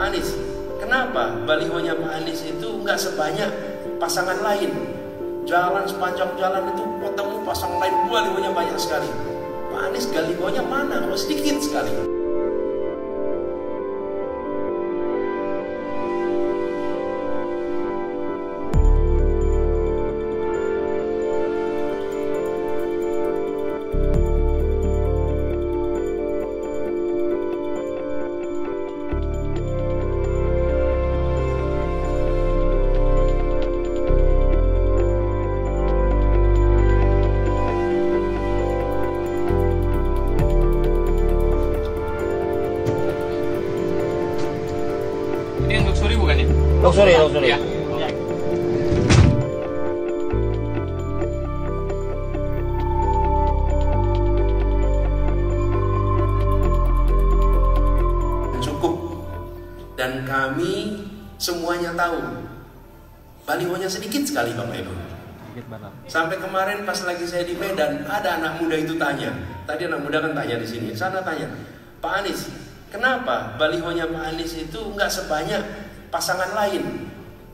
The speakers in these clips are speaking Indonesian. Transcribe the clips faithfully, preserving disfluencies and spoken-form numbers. Anies. Kenapa balihonya Pak Anies itu nggak sebanyak pasangan lain? Jalan sepanjang jalan itu ketemu pasangan lain, balihonya banyak sekali. Pak Anies balihonya mana? Oh, sedikit sekali. Sorry, oh, sorry. Ya. Cukup, dan kami semuanya tahu balihonya sedikit sekali, Bapak Ibu. Sampai kemarin pas lagi saya di Medan, ada anak muda itu tanya. Tadi anak muda kan tanya di sini, sana tanya, Pak Anies, kenapa balihonya Pak Anies itu nggak sebanyak pasangan lain?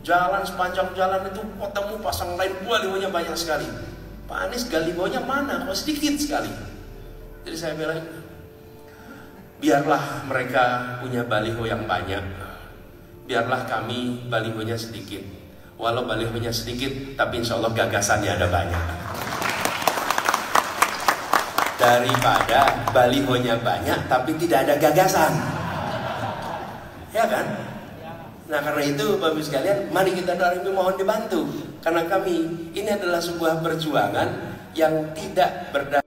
Jalan sepanjang jalan itu ketemu pasangan lain, balihonya banyak sekali. Pak Anies balihonya mana? Oh, sedikit sekali. Jadi saya bilang, biarlah mereka punya baliho yang banyak, biarlah kami balihonya sedikit. Walau balihonya sedikit, tapi insya Allah gagasannya ada banyak. Daripada balihonya banyak tapi tidak ada gagasan, ya kan? Nah, karena itu Bapak Ibu sekalian, mari kita doa mohon dibantu. Karena kami ini adalah sebuah perjuangan yang tidak berdasar